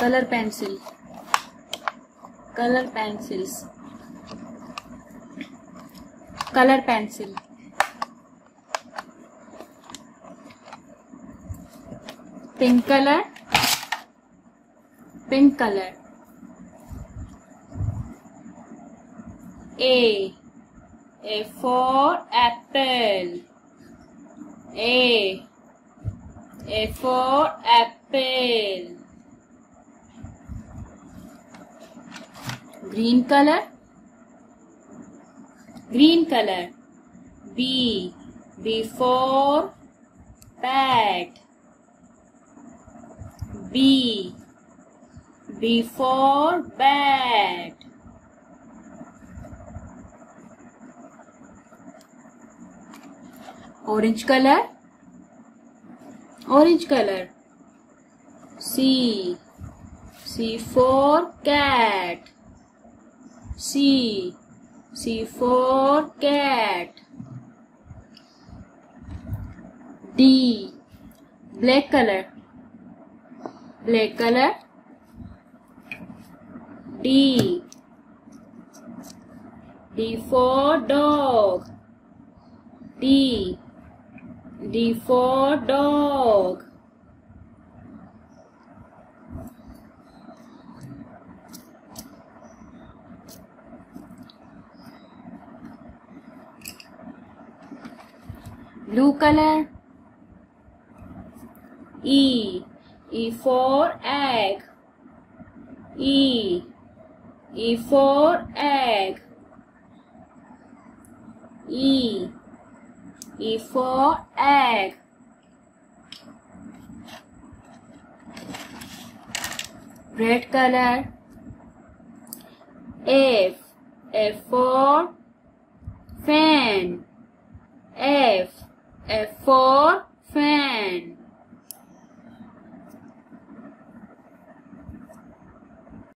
Colour pencil, colour pencils, colour pencil. Pink colour, pink colour. A for apple, A for apple। Green color, green color। B for bat, B for bat। Orange color, orange color। C for cat, C for cat। D, black color, black color। D for dog, D for dog। Blue color। E for egg, E for egg। E for egg। Red color। F for fan, F for fan।